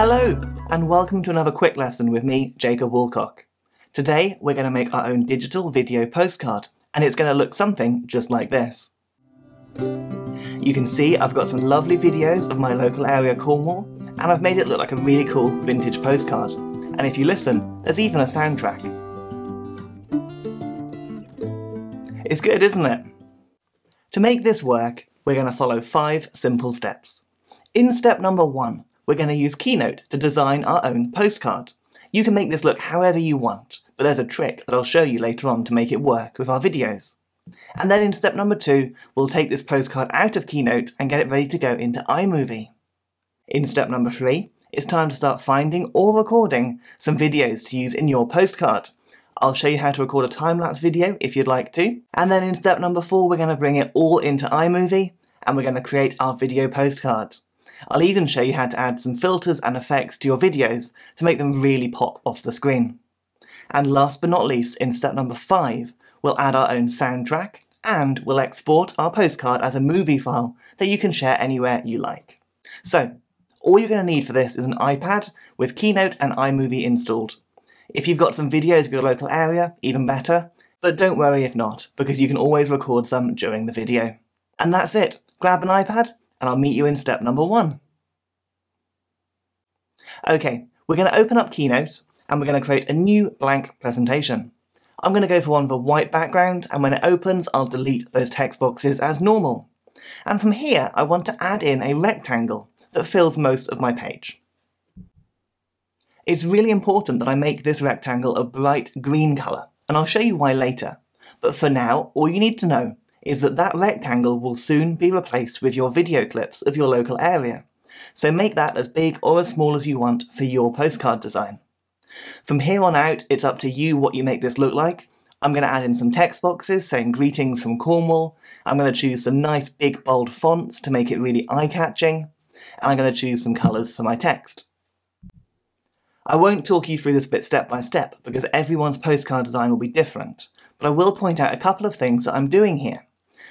Hello, and welcome to another quick lesson with me, Jacob Woolcock. Today, we're going to make our own digital video postcard, and it's going to look something just like this. You can see I've got some lovely videos of my local area, Cornwall, and I've made it look like a really cool vintage postcard. And if you listen, there's even a soundtrack. It's good, isn't it? To make this work, we're going to follow 5 simple steps. In step number 1, we're going to use Keynote to design our own postcard. You can make this look however you want, but there's a trick that I'll show you later on to make it work with our videos. And then in step number 2, we'll take this postcard out of Keynote and get it ready to go into iMovie. In step number 3, it's time to start finding or recording some videos to use in your postcard. I'll show you how to record a time-lapse video if you'd like to. And then in step number 4, we're going to bring it all into iMovie and we're going to create our video postcard. I'll even show you how to add some filters and effects to your videos to make them really pop off the screen. And last but not least, in step number 5, we'll add our own soundtrack and we'll export our postcard as a movie file that you can share anywhere you like. So, all you're going to need for this is an iPad with Keynote and iMovie installed. If you've got some videos of your local area, even better, but don't worry if not, because you can always record some during the video. And that's it. Grab an iPad, and I'll meet you in step number 1. Okay, we're going to open up Keynote, and we're going to create a new blank presentation. I'm going to go for one with a white background, and when it opens, I'll delete those text boxes as normal. And from here, I want to add in a rectangle that fills most of my page. It's really important that I make this rectangle a bright green colour, and I'll show you why later. But for now, all you need to know is that rectangle will soon be replaced with your video clips of your local area. So make that as big or as small as you want for your postcard design. From here on out, it's up to you what you make this look like. I'm going to add in some text boxes saying greetings from Cornwall. I'm going to choose some nice big bold fonts to make it really eye-catching. And I'm going to choose some colours for my text. I won't talk you through this bit step by step because everyone's postcard design will be different, but I will point out a couple of things that I'm doing here.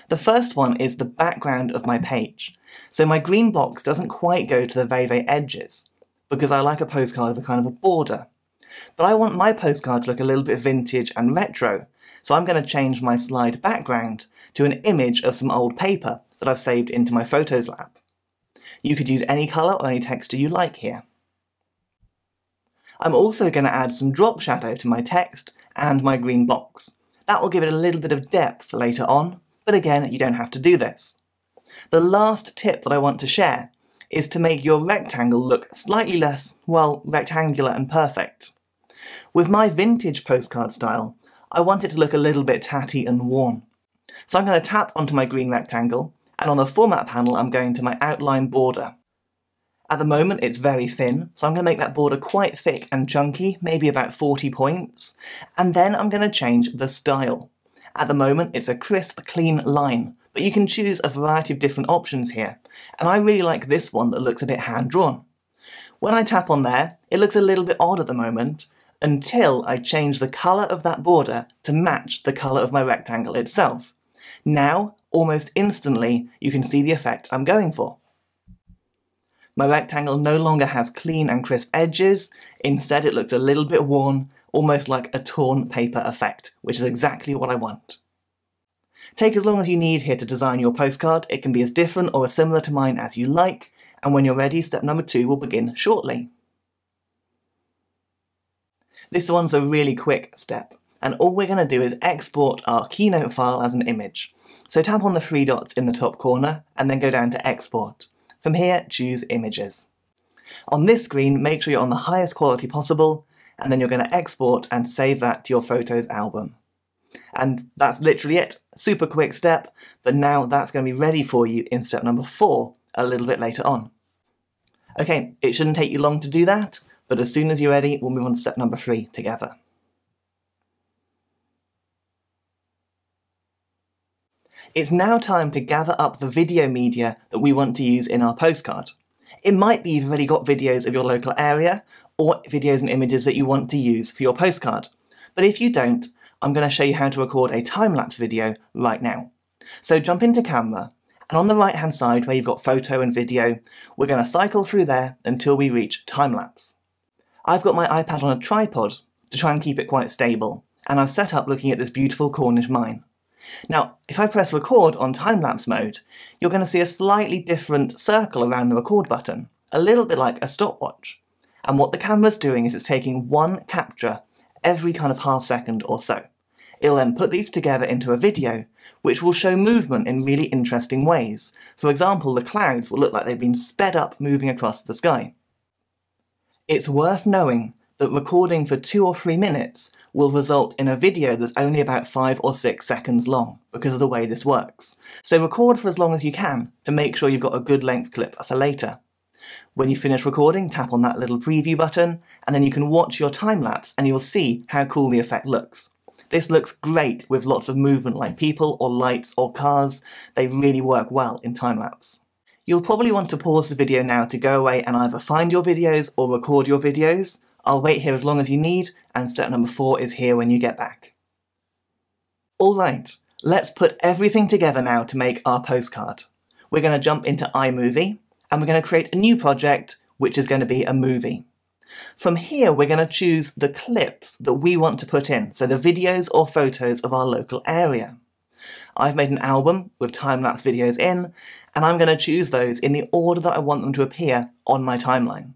The first one is the background of my page. So my green box doesn't quite go to the very edges because I like a postcard with a kind of a border. But I want my postcard to look a little bit vintage and retro, so I'm going to change my slide background to an image of some old paper that I've saved into my Photos lab. You could use any colour or any texture you like here. I'm also going to add some drop shadow to my text and my green box. That will give it a little bit of depth later on, but again, you don't have to do this. The last tip that I want to share is to make your rectangle look slightly less, well, rectangular and perfect. With my vintage postcard style, I want it to look a little bit tatty and worn. So I'm going to tap onto my green rectangle, and on the Format panel, I'm going to my Outline Border. At the moment, it's very thin, so I'm going to make that border quite thick and chunky, maybe about 40 points, and then I'm going to change the style. At the moment, it's a crisp, clean line, but you can choose a variety of different options here, and I really like this one that looks a bit hand-drawn. When I tap on there, it looks a little bit odd at the moment, until I change the colour of that border to match the colour of my rectangle itself. Now, almost instantly, you can see the effect I'm going for. My rectangle no longer has clean and crisp edges, instead it looks a little bit worn, almost like a torn paper effect, which is exactly what I want. Take as long as you need here to design your postcard, it can be as different or as similar to mine as you like, and when you're ready, step number 2 will begin shortly. This one's a really quick step, and all we're going to do is export our Keynote file as an image. So tap on the 3 dots in the top corner, and then go down to Export. From here, choose Images. On this screen, make sure you're on the highest quality possible, and then you're going to export and save that to your Photos album. And that's literally it. Super quick step, but now that's going to be ready for you in step number 4 a little bit later on. Okay, it shouldn't take you long to do that, but as soon as you're ready, we'll move on to step number 3 together. It's now time to gather up the video media that we want to use in our postcard. It might be you've already got videos of your local area, or videos and images that you want to use for your postcard. But if you don't, I'm going to show you how to record a time-lapse video right now. So jump into camera, And on the right hand side where you've got photo and video, we're going to cycle through there until we reach time-lapse. I've got my iPad on a tripod to try and keep it quite stable, and I've set up looking at this beautiful Cornish mine. Now, if I press record on time-lapse mode, you're going to see a slightly different circle around the record button, a little bit like a stopwatch. And what the camera's doing is it's taking one capture every kind of half second or so. It'll then put these together into a video, which will show movement in really interesting ways. For example, the clouds will look like they've been sped up moving across the sky. It's worth knowing that recording for 2 or 3 minutes will result in a video that's only about 5 or 6 seconds long because of the way this works. So record for as long as you can to make sure you've got a good length clip for later. When you finish recording, tap on that little preview button and then you can watch your time-lapse and you'll see how cool the effect looks. This looks great with lots of movement like people or lights or cars. They really work well in time-lapse. You'll probably want to pause the video now to go away and either find your videos or record your videos. I'll wait here as long as you need, and step number 4 is here when you get back. Alright, let's put everything together now to make our postcard. We're going to jump into iMovie, and we're going to create a new project, which is going to be a movie. From here, we're going to choose the clips that we want to put in, so the videos or photos of our local area. I've made an album with time-lapse videos in, and I'm going to choose those in the order that I want them to appear on my timeline.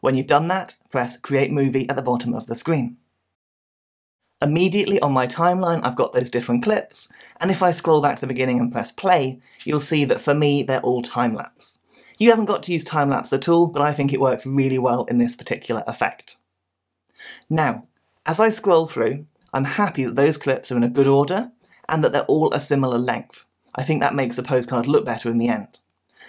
When you've done that, press Create Movie at the bottom of the screen. Immediately on my timeline I've got those different clips, and if I scroll back to the beginning and press play, you'll see that for me they're all time-lapse. You haven't got to use time-lapse at all, but I think it works really well in this particular effect. Now, as I scroll through, I'm happy that those clips are in a good order, and that they're all a similar length. I think that makes the postcard look better in the end.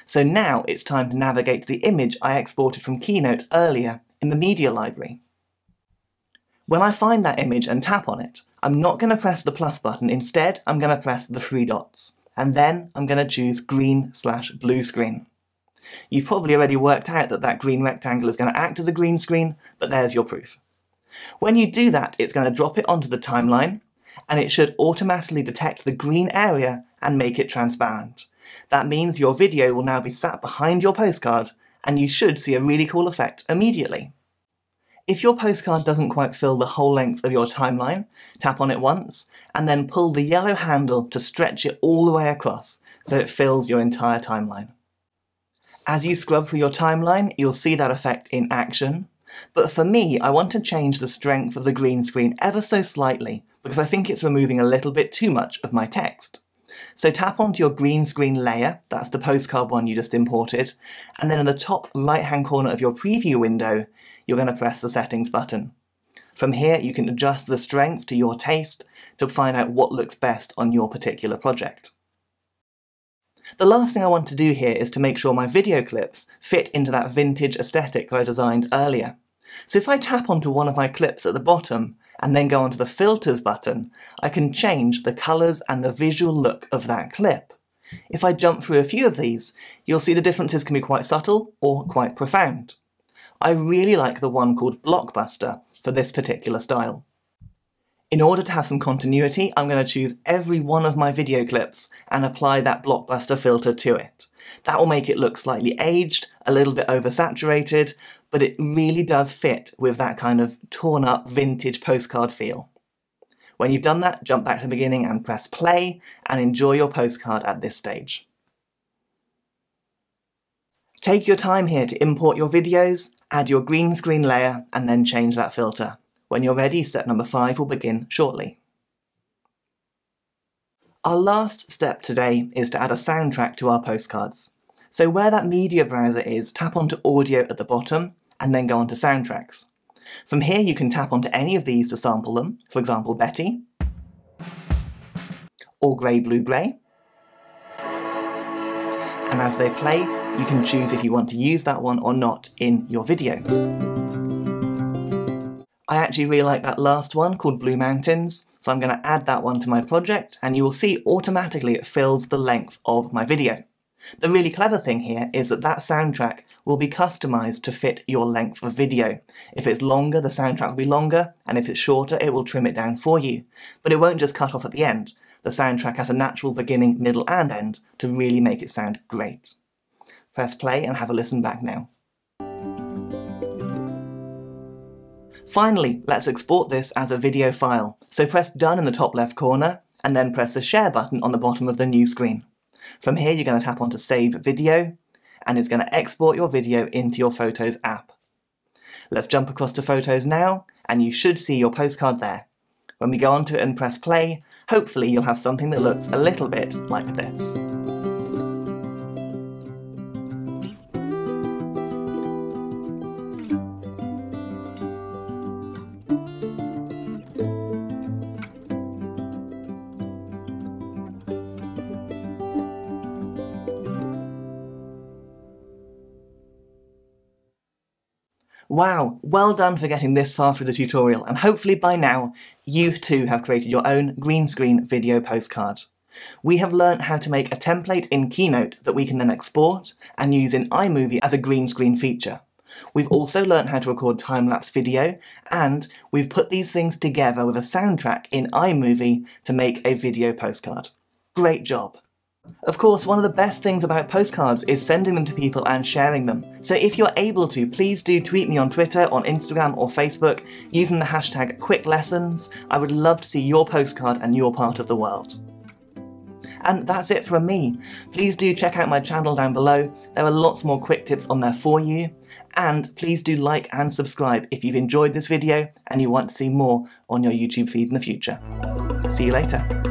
So now it's time to navigate to the image I exported from Keynote earlier in the media library. When I find that image and tap on it, I'm not going to press the plus button, instead I'm going to press the 3 dots, and then I'm going to choose green/blue screen. You've probably already worked out that that green rectangle is going to act as a green screen, but there's your proof. When you do that, it's going to drop it onto the timeline, and it should automatically detect the green area and make it transparent. That means your video will now be sat behind your postcard, and you should see a really cool effect immediately. If your postcard doesn't quite fill the whole length of your timeline, tap on it once, and then pull the yellow handle to stretch it all the way across, so it fills your entire timeline. As you scrub through your timeline, you'll see that effect in action, but for me, I want to change the strength of the green screen ever so slightly, because I think it's removing a little bit too much of my text. So tap onto your green screen layer, that's the postcard one you just imported, and then in the top right hand corner of your preview window, you're going to press the settings button. From here you can adjust the strength to your taste to find out what looks best on your particular project. The last thing I want to do here is to make sure my video clips fit into that vintage aesthetic that I designed earlier. So if I tap onto one of my clips at the bottom, and then go onto the filters button, I can change the colours and the visual look of that clip. If I jump through a few of these, you'll see the differences can be quite subtle or quite profound. I really like the one called Blockbuster for this particular style. In order to have some continuity, I'm going to choose every one of my video clips and apply that Blockbuster filter to it. That will make it look slightly aged, a little bit oversaturated, but it really does fit with that kind of torn up vintage postcard feel. When you've done that, jump back to the beginning and press play and enjoy your postcard at this stage. Take your time here to import your videos, add your green screen layer and then change that filter. When you're ready, step number 5 will begin shortly. Our last step today is to add a soundtrack to our postcards. So where that media browser is, tap onto audio at the bottom and then go onto soundtracks. From here you can tap onto any of these to sample them, for example Betty, or Grey Blue Grey, and as they play you can choose if you want to use that one or not in your video. I actually really like that last one called Blue Mountains, so I'm going to add that one to my project and you will see automatically it fills the length of my video. The really clever thing here is that that soundtrack will be customised to fit your length of video. If it's longer, the soundtrack will be longer, and if it's shorter, it will trim it down for you. But it won't just cut off at the end. the soundtrack has a natural beginning, middle and end to really make it sound great. Press play and have a listen back now. Finally, let's export this as a video file, so press done in the top left corner and then press the share button on the bottom of the new screen. From here you're going to tap onto save video and it's going to export your video into your Photos app. Let's jump across to Photos now and you should see your postcard there. When we go onto it and press play, hopefully you'll have something that looks a little bit like this. Wow, well done for getting this far through the tutorial, and hopefully by now you too have created your own green screen video postcard. We have learnt how to make a template in Keynote that we can then export and use in iMovie as a green screen feature. We've also learnt how to record time-lapse video, and we've put these things together with a soundtrack in iMovie to make a video postcard. Great job! Of course, one of the best things about postcards is sending them to people and sharing them. So if you're able to, please do tweet me on Twitter, on Instagram or Facebook using the hashtag QuickLessons. I would love to see your postcard and your part of the world. And that's it from me. Please do check out my channel down below. There are lots more quick tips on there for you. And please do like and subscribe if you've enjoyed this video and you want to see more on your YouTube feed in the future. See you later.